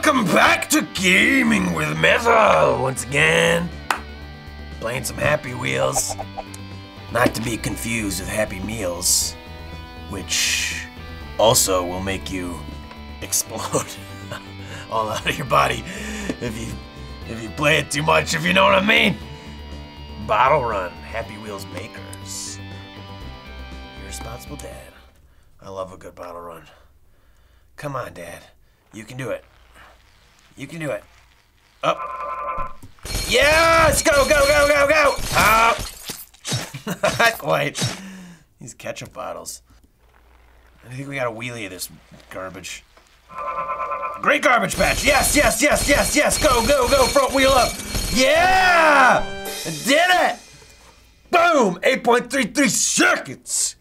Welcome back to Gaming with Metal once again. Playing some Happy Wheels. Not to be confused with Happy Meals, which also will make you explode all out of your body if you play it too much, if you know what I mean. Bottle Run, Happy Wheels makers. Irresponsible Dad. I love a good bottle run. Come on, Dad. You can do it. You can do it. Up. Yes! Go, go, go, go, go! Up! Not quite. These ketchup bottles. I think we got a wheelie of this garbage. Great garbage patch! Yes, yes, yes, yes, yes! Go, go, go! Front wheel up! Yeah! I did it! Boom! 8.33 seconds!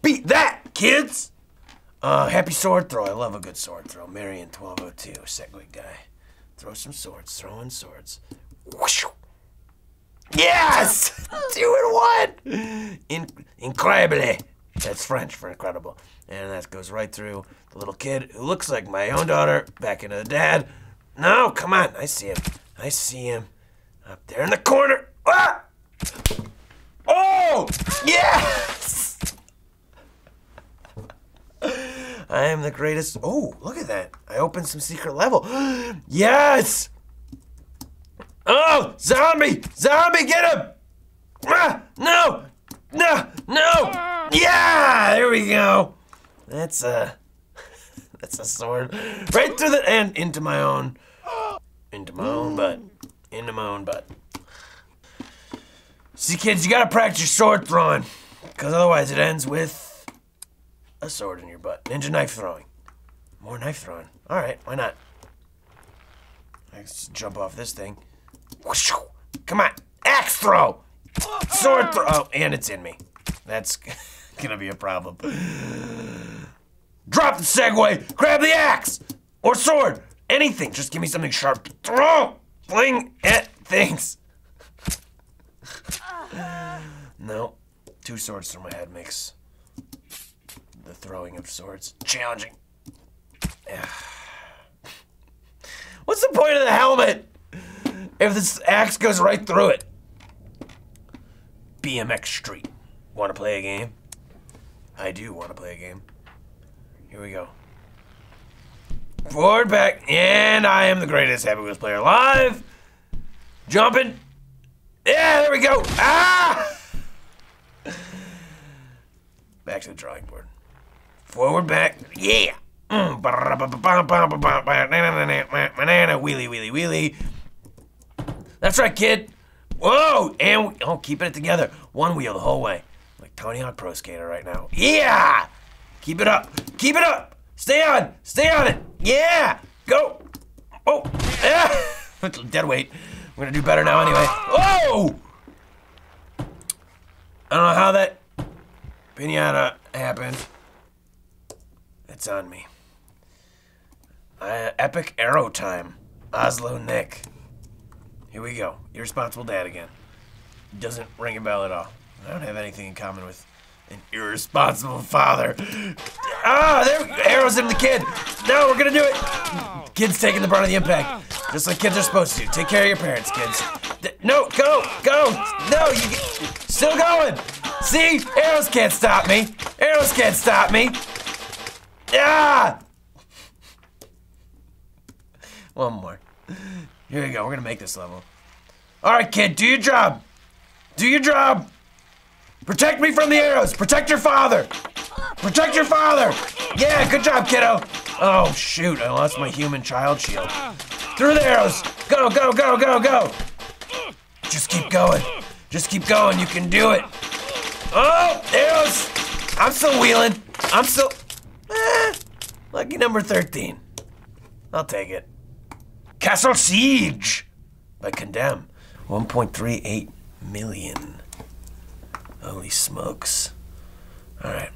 Beat that, kids! Happy sword throw. I love a good sword throw. Marion 1202, Segway guy. Throw some swords. Throw in swords. Whoosh. Yes! 2 and 1! Incredible. That's French for incredible. And that goes right through the little kid who looks like my own daughter. Back into the dad. No, come on. I see him. I see him. Up there in the corner. Ah! Oh! Yes! I am the greatest. Oh, look at that. I opened some secret level. Yes! Oh, zombie! Zombie, get him! Ah, no! No! No! Yeah! There we go. That's a sword. Right through the end, into my own butt. See, kids, you gotta practice sword throwing, because otherwise it ends with a sword in your butt. Ninja knife throwing. More knife throwing. Alright, why not? Let's jump off this thing. Come on! Axe throw! Sword throw! Oh, and it's in me. That's gonna be a problem. Drop the Segway! Grab the axe! Or sword! Anything! Just give me something sharp to throw! Fling at things! No. 2 swords through my head makes the throwing of swords challenging. What's the point of the helmet if this axe goes right through it? BMX Street. Want to play a game? I do want to play a game. Here we go. Forward, back, and I am the greatest Happy Wheels player alive. Jumping. Yeah, there we go. Ah! Back to the drawing board. Forward, back, yeah! Banana, wheelie, wheelie, wheelie. That's right, kid! Whoa! And, oh, keeping it together. One wheel the whole way. Like Tony Hawk Pro Skater right now. Yeah! Keep it up! Keep it up! Stay on! Stay on it! Yeah! Go! Oh! Ah. Dead weight. We're gonna do better now anyway. Oh! I don't know how that piñata happened. It's on me. Epic arrow time. Oslo Nick. Here we go. Irresponsible Dad again. Doesn't ring a bell at all. I don't have anything in common with an irresponsible father. Ah, there arrows in the kid. No, we're gonna do it. Kid's taking the brunt of the impact. Just like kids are supposed to. Take care of your parents, kids. No, go, go. No, you still going. See, arrows can't stop me. Arrows can't stop me. Ah! One more. Here we go. We're gonna make this level. All right, kid. Do your job. Do your job. Protect me from the arrows. Protect your father. Protect your father. Yeah, good job, kiddo. Oh shoot! I lost my human child shield. Through the arrows. Go, go, go, go, go. Just keep going. Just keep going. You can do it. Oh, arrows. I'm still wheeling. I'm still. Lucky number 13. I'll take it. Castle Siege by Condemn. 1.38 million. Holy smokes. Alright.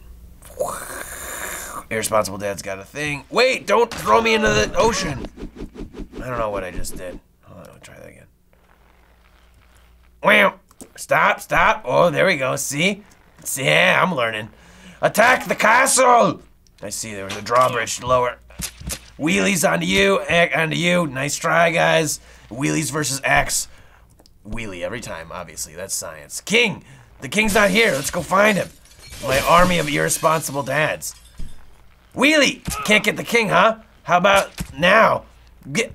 Irresponsible Dad's got a thing. Wait, don't throw me into the ocean. I don't know what I just did. Hold on, I'll try that again. Wow. Stop, stop. Oh, there we go. See? See? Yeah, I'm learning. Attack the castle! I see there was a drawbridge to lower. Wheelies onto you. Axe onto you. Nice try, guys. Wheelies versus axe. Wheelie every time, obviously. That's science. King! The king's not here. Let's go find him. My army of irresponsible dads. Wheelie! Can't get the king, huh? How about now?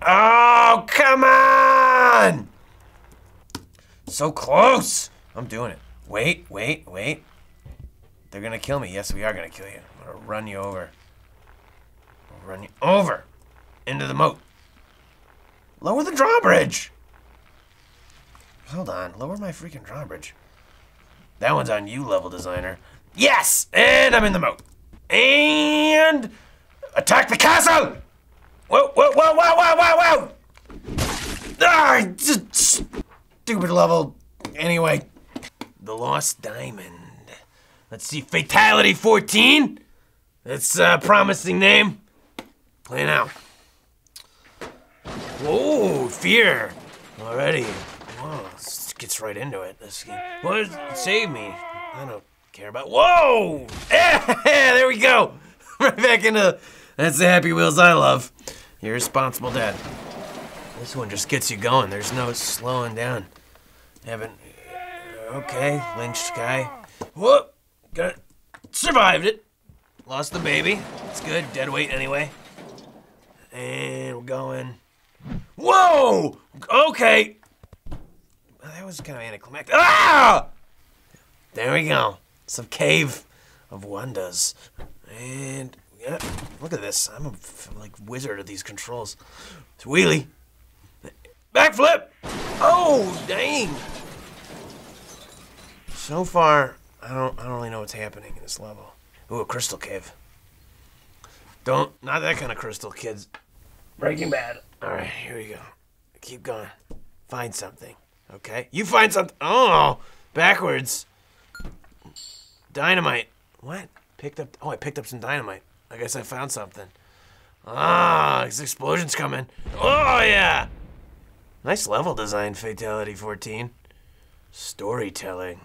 Oh, come on! So close! I'm doing it. Wait, wait, wait. They're gonna kill me. Yes, we are gonna kill you. I'm gonna run you over. I'll run you over! Into the moat. Lower the drawbridge! Hold on. Lower my freaking drawbridge. That one's on you, level designer. Yes! And I'm in the moat. And... attack the castle! Whoa, whoa, whoa, whoa, whoa, whoa, whoa! Ah, stupid level. Anyway. The Lost Diamond. Let's see. Fatality 14? That's a promising name. Play now. Whoa, fear. Already. Whoa, this gets right into it. This game. What? Save me. I don't care about. Whoa! There we go. Right back into. That's the Happy Wheels I love. You're responsible, Dad. This one just gets you going. There's no slowing down. Haven't. Okay, lynched guy. Whoop! Got it. Survived it. Lost the baby. It's good. Dead weight anyway. And we're going. Whoa! Okay. That was kind of anticlimactic. Ah! There we go. Some cave of wonders. And yeah, look at this. I'm like wizard of these controls. It's wheelie. Backflip. Oh dang! So far, I don't really know what's happening in this level. Ooh, a crystal cave. Not that kind of crystal, kids. Breaking Bad. All right, here we go. Keep going. Find something. Okay, you find something. Oh, backwards. Dynamite. What? Picked up. Oh, I picked up some dynamite. I guess I found something. Ah, this explosion's coming. Oh yeah. Nice level design, Fatality 14. Storytelling.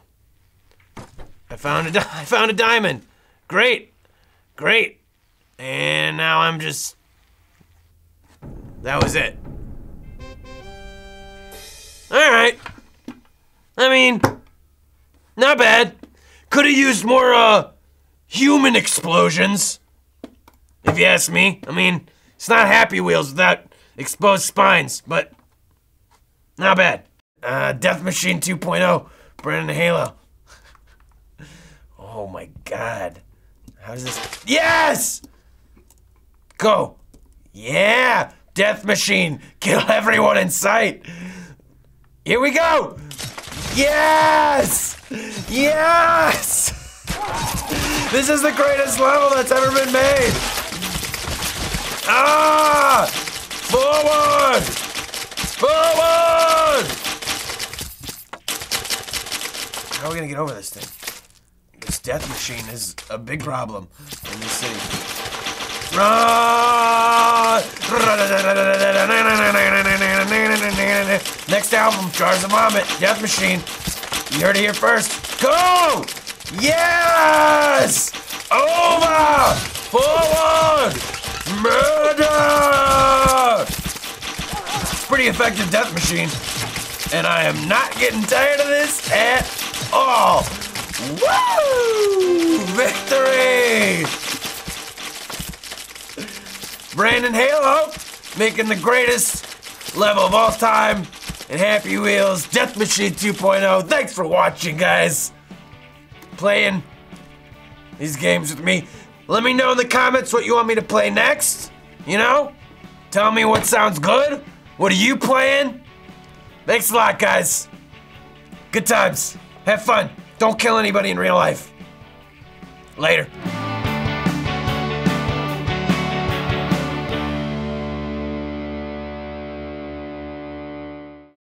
I found a diamond. Great, great. And now I'm just. That was it. Alright. I mean, not bad. Could have used more, human explosions. If you ask me. I mean, it's not Happy Wheels without exposed spines, but not bad. Death Machine 2.0, Brandon Halo. Oh my god. How does this. Yes! Go. Yeah! Death Machine. Kill everyone in sight. Here we go! Yes! Yes! This is the greatest level that's ever been made! Ah! Forward! Forward! How are we gonna get over this thing? This death machine is a big problem in this city. Run! Next album, Jars of Vomit, Death Machine. You heard it here first. Go! Yes! Over! Forward! Murder! Pretty effective Death Machine. And I am not getting tired of this at all. Woo! Victory! Brandon Halo making the greatest level of all time. And Happy Wheels, Death Machine 2.0. Thanks for watching, guys. Playing these games with me. Let me know in the comments what you want me to play next. You know? Tell me what sounds good. What are you playing? Thanks a lot, guys. Good times. Have fun. Don't kill anybody in real life. Later.